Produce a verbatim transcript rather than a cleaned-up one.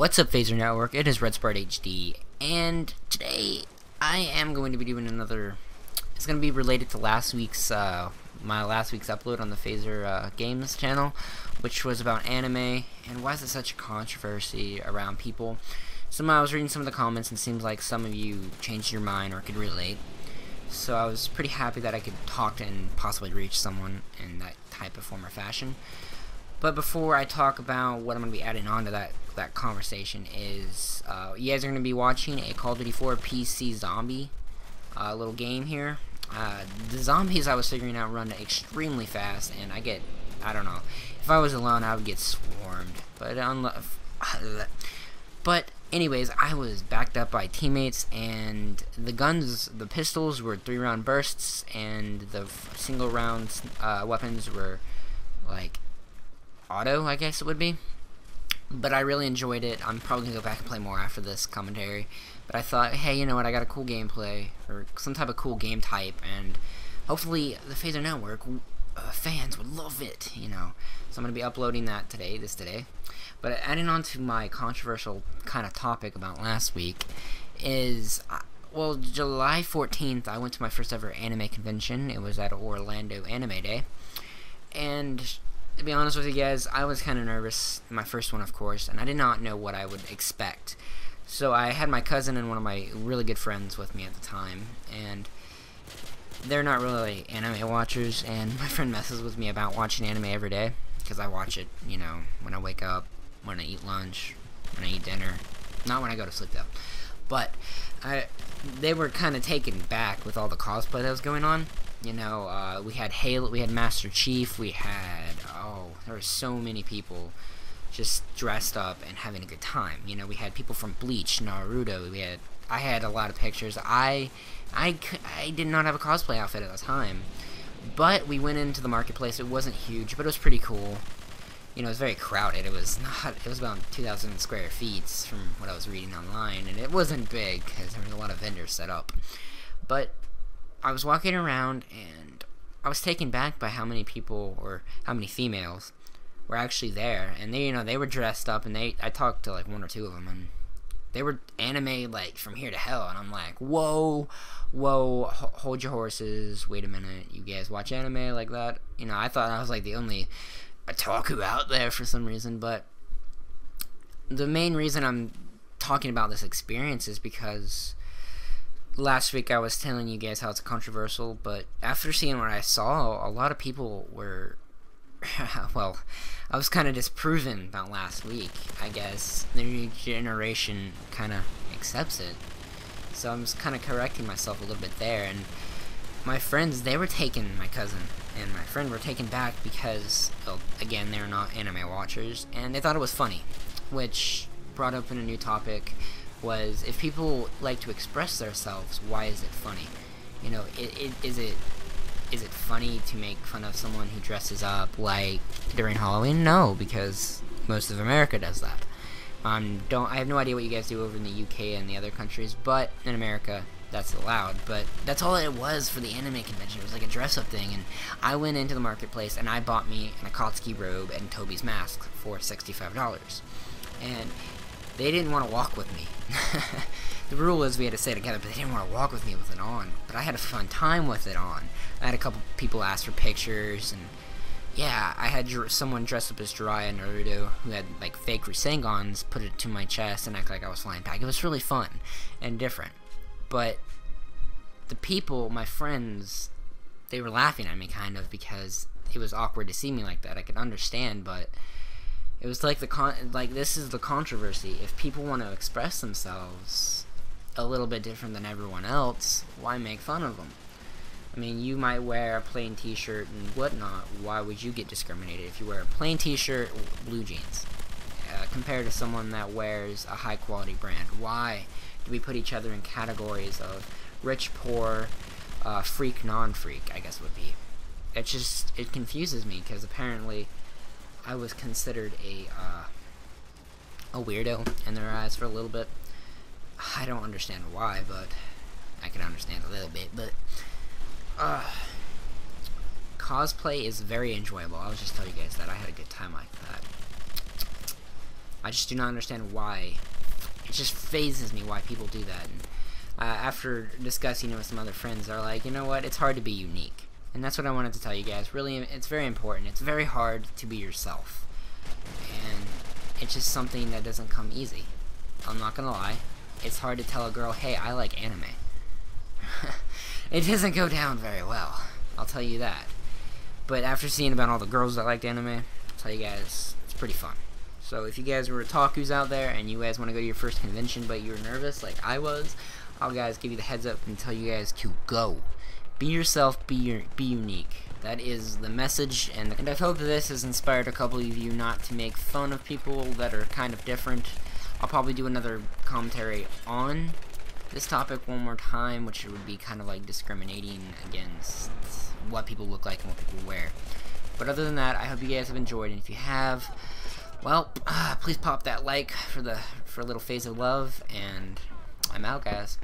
What's up, Phaser Network? It is RedspartHD, and today I am going to be doing another. It's going to be related to last week's uh, my last week's upload on the Phaser uh, Games channel, which was about anime and why is it such a controversy around people. So I was reading some of the comments, and it seems like some of you changed your mind or could relate. So I was pretty happy that I could talk to and possibly reach someone in that type of form or fashion. But before I talk about what I'm going to be adding on to that that conversation is, uh, you guys are going to be watching a Call of Duty four P C zombie uh, little game here. Uh, the zombies I was figuring out run extremely fast, and I get, I don't know, if I was alone I would get swarmed. But but anyways, I was backed up by teammates, and the guns, the pistols were three round bursts, and the single round uh, weapons were like auto, I guess it would be. But I really enjoyed it. I'm probably gonna go back and play more after this commentary, but I thought, hey, you know what, I got a cool gameplay or some type of cool game type, and hopefully the Phaser Network uh, fans would love it, you know. So I'm gonna be uploading that today this today but adding on to my controversial kind of topic about last week is, well, July fourteenth I went to my first ever anime convention. It was at Orlando Anime Day, and to be honest with you guys, I was kind of nervous, my first one of course, and I did not know what I would expect. So I had my cousin and one of my really good friends with me at the time, and they're not really anime watchers, and my friend messes with me about watching anime every day, because I watch it, you know, when I wake up, when I eat lunch, when I eat dinner, not when I go to sleep though. But I, they were kind of taken back with all the cosplay that was going on. You know, uh, we had Halo, we had Master Chief, we had, oh, there were so many people just dressed up and having a good time. You know, we had people from Bleach, Naruto, we had, I had a lot of pictures. I, I, I did not have a cosplay outfit at the time, but we went into the marketplace. It wasn't huge, but it was pretty cool. You know, it was very crowded. It was not, it was about two thousand square feet from what I was reading online, and it wasn't big because there was a lot of vendors set up. But I was walking around, and I was taken back by how many people, or how many females, were actually there. And they, you know, they were dressed up, and they, I talked to like one or two of them, and they were anime like from here to hell. And I'm like, whoa, whoa, ho hold your horses, wait a minute, you guys watch anime like that? You know, I thought I was like the only otaku out there for some reason, but the main reason I'm talking about this experience is because last week I was telling you guys how it's controversial, but after seeing what I saw, a lot of people were, well, I was kind of disproven about last week, I guess. The new generation kind of accepts it, so I'm just kind of correcting myself a little bit there. And my friends, they were taken, my cousin and my friend were taken back because, well, again, they're not anime watchers, and they thought it was funny, which brought up in a new topic. Was, if people like to express themselves, why is it funny? You know, it, it, is it is it funny to make fun of someone who dresses up like during Halloween? No, because most of America does that. Um, don't I have no idea what you guys do over in the U K and the other countries, but in America that's allowed. But that's all it was for the anime convention. It was like a dress-up thing, and I went into the marketplace and I bought me an Akatsuki robe and Toby's mask for sixty-five dollars, and they didn't want to walk with me. The rule was we had to stay together, but they didn't want to walk with me with it on. But I had a fun time with it on. I had a couple people ask for pictures, and yeah, I had someone dressed up as Jiraiya and Naruto who had like fake Rasengans put it to my chest and act like I was flying back. It was really fun and different. But the people, my friends, they were laughing at me kind of because it was awkward to see me like that. I could understand, but it was like the con like this is the controversy. If people want to express themselves a little bit different than everyone else, why make fun of them? I mean, you might wear a plain t-shirt and whatnot. Why would you get discriminated if you wear a plain t-shirt, blue jeans, uh, compared to someone that wears a high quality brand? Why do we put each other in categories of rich, poor, uh, freak, non-freak, I guess would be? It just, it confuses me because apparently I was considered a uh, a weirdo in their eyes for a little bit. I don't understand why, but I can understand a little bit. But uh, cosplay is very enjoyable. I'll just tell you guys that I had a good time like that. I just do not understand why. It just phases me why people do that. And, uh, after discussing it with some other friends, they're like, you know what, it's hard to be unique. And that's what I wanted to tell you guys. Really, it's very important. It's very hard to be yourself. And it's just something that doesn't come easy. I'm not gonna lie. It's hard to tell a girl, hey, I like anime. It doesn't go down very well. I'll tell you that. But after seeing about all the girls that liked anime, I'll tell you guys, it's pretty fun. So if you guys were otakus out there and you guys want to go to your first convention but you're nervous like I was, I'll guys give you the heads up and tell you guys to go. Be yourself, be your, be unique. That is the message, and, and I hope that this has inspired a couple of you not to make fun of people that are kind of different. I'll probably do another commentary on this topic one more time, which would be kind of like discriminating against what people look like and what people wear. But other than that, I hope you guys have enjoyed, and if you have, well, uh, please pop that like for the for a little phase of love, and I'm out, guys.